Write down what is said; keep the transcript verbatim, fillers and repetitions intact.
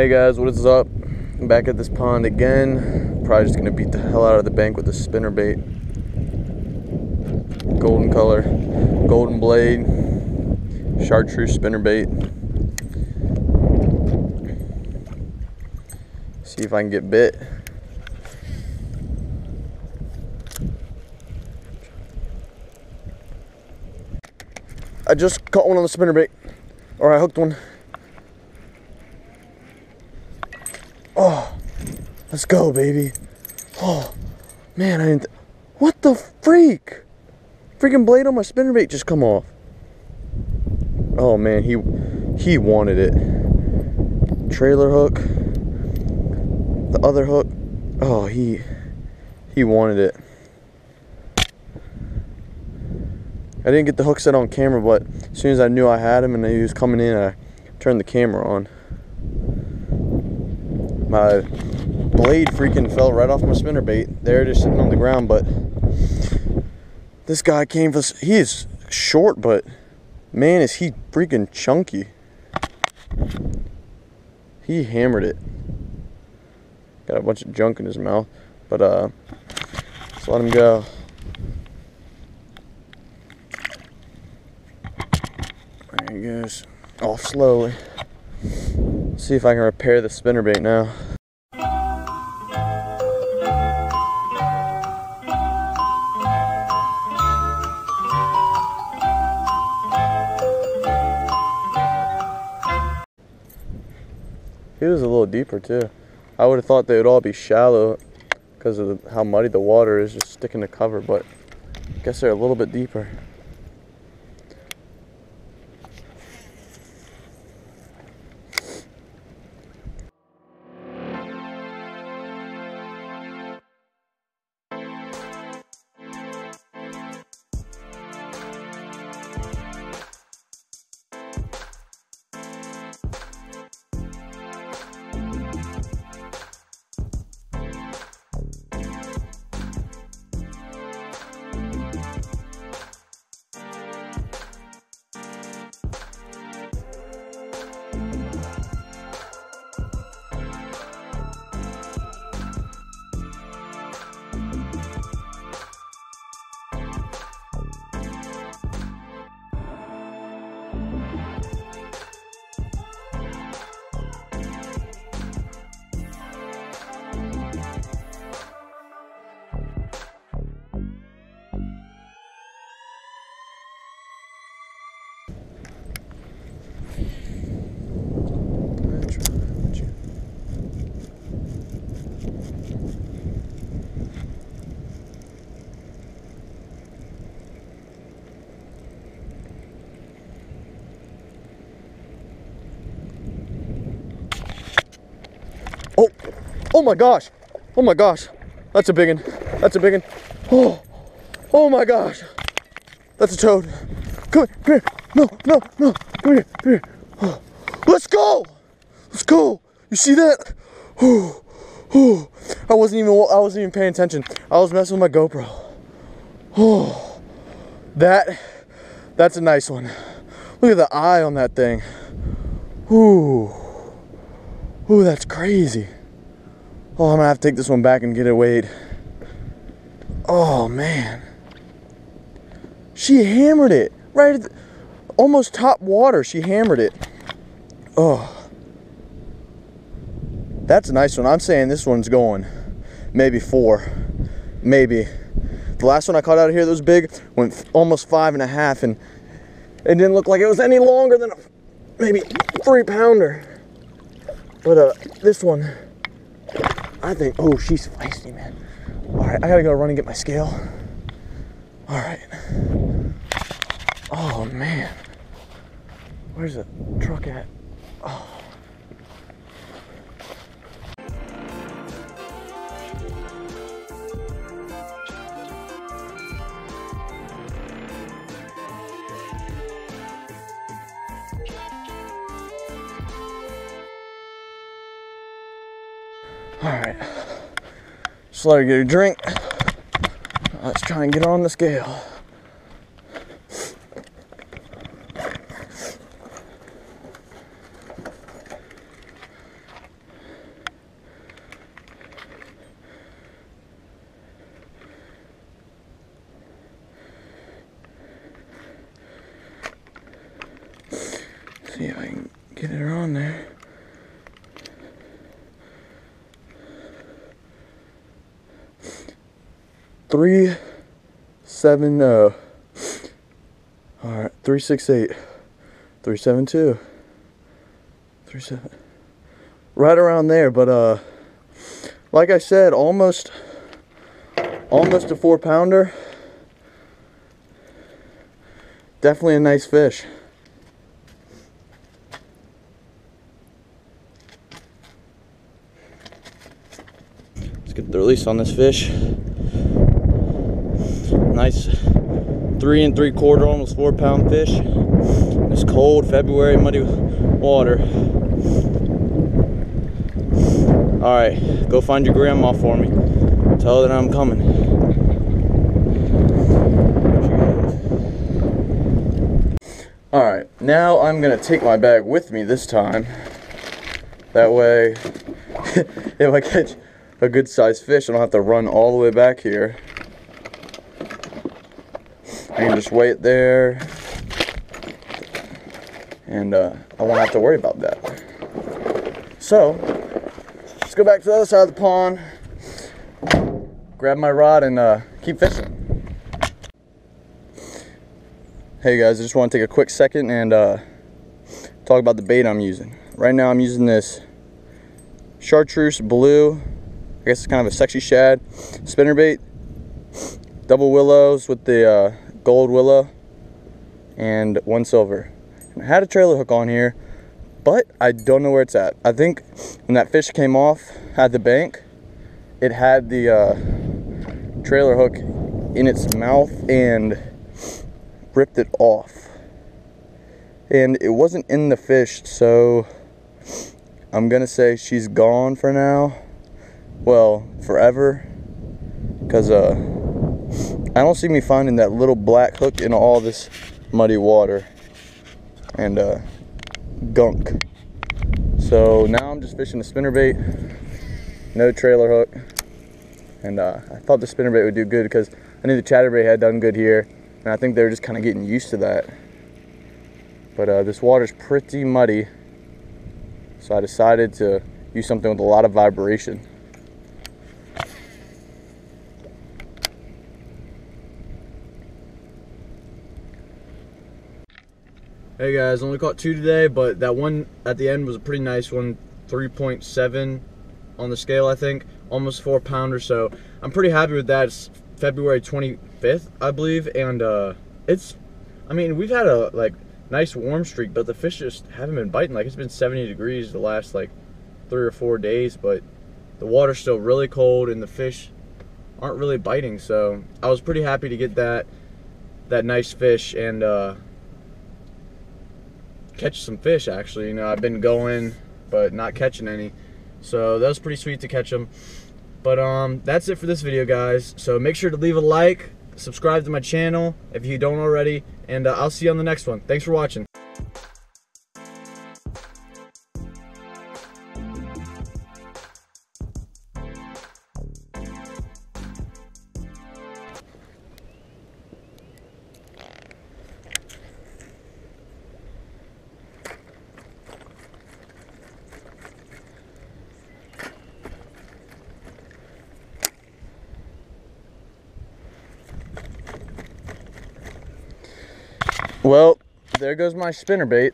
Hey guys, what is up? I'm back at this pond again. Probably just gonna beat the hell out of the bank with a spinnerbait. Golden color, golden blade, chartreuse spinnerbait. See if I can get bit. I just caught one on the spinnerbait, or I hooked one. Oh, let's go, baby. Oh, man, I didn't. Th what the freak? Freaking blade on my spinnerbait just come off. Oh, man, he, he wanted it. Trailer hook. The other hook. Oh, he, he wanted it. I didn't get the hook set on camera, but as soon as I knew I had him and he was coming in, I turned the camera on. My blade freaking fell right off my spinnerbait. They're just sitting on the ground, but this guy came for, he is short, but man, is he freaking chunky. He hammered it. Got a bunch of junk in his mouth, but uh, just let him go. There he goes, off slowly. Let's see if I can repair the spinnerbait now. He was a little deeper too. I would have thought they would all be shallow because of the, how muddy the water is, just sticking to cover, but I guess they're a little bit deeper. Oh, oh my gosh, oh my gosh, that's a big one, that's a big one. Oh, oh my gosh, that's a toad. Come here, come here, no, no, no, come here, come here. Oh. Let's go, let's go. You see that? Oh, oh. I wasn't even, I wasn't even paying attention. I was messing with my GoPro. Oh, that, that's a nice one. Look at the eye on that thing. Ooh. Ooh, that's crazy. Oh, I'm gonna have to take this one back and get it weighed. Oh, man. She hammered it. Right at the, almost top water, she hammered it. Oh. That's a nice one. I'm saying this one's going. Maybe four. Maybe. The last one I caught out of here that was big went almost five and a half, and it didn't look like it was any longer than a maybe three pounder. But uh, this one, I think, oh, she's feisty, man. All right, I gotta go run and get my scale. All right. Oh, man. Where's the truck at? Oh. Alright, just let her get her drink. Let's try and get on the scale. they're on there. Three, seven, oh. All right, three, six, eight, three, seven, two, three, seven. Right around there, but uh, like I said, almost, almost a four pounder. Definitely a nice fish. Let's get the release on this fish. Nice three and three quarter, almost four pound fish. It's cold, February, muddy water. All right, go find your grandma for me. Tell her that I'm coming. Alright, now I'm going to take my bag with me this time. That way, if I catch a good sized fish, I don't have to run all the way back here. I can just wait there. And uh, I won't have to worry about that. So, let's go back to the other side of the pond, grab my rod, and uh, keep fishing. Hey guys, I just want to take a quick second and uh, talk about the bait I'm using. Right now I'm using this chartreuse blue, I guess it's kind of a sexy shad, spinnerbait, double willows with the uh, gold willow, and one silver. And I had a trailer hook on here, but I don't know where it's at. I think when that fish came off at the bank, it had the uh, trailer hook in its mouth and ripped it off, and it wasn't in the fish, so I'm gonna say she's gone for now, well, forever, because uh I don't see me finding that little black hook in all this muddy water and uh gunk. So now I'm just fishing a spinnerbait, no trailer hook, and uh I thought the spinnerbait would do good because I knew the chatterbait had done good here. And I think they're just kind of getting used to that. But uh, this water's pretty muddy. So I decided to use something with a lot of vibration. Hey guys, only caught two today, but that one at the end was a pretty nice one. three point seven on the scale, I think. Almost four pounder, so I'm pretty happy with that. It's February twenty-fifth, I believe, and uh it's, I mean, we've had a like nice warm streak, but the fish just haven't been biting. Like, it's been seventy degrees the last like three or four days, but the water's still really cold and the fish aren't really biting. So I was pretty happy to get that that nice fish and uh catch some fish. Actually, you know, I've been going but not catching any, so that was pretty sweet to catch them. But um, that's it for this video, guys. So make sure to leave a like, subscribe to my channel if you don't already, and uh, I'll see you on the next one. Thanks for watching. Well, there goes my spinnerbait.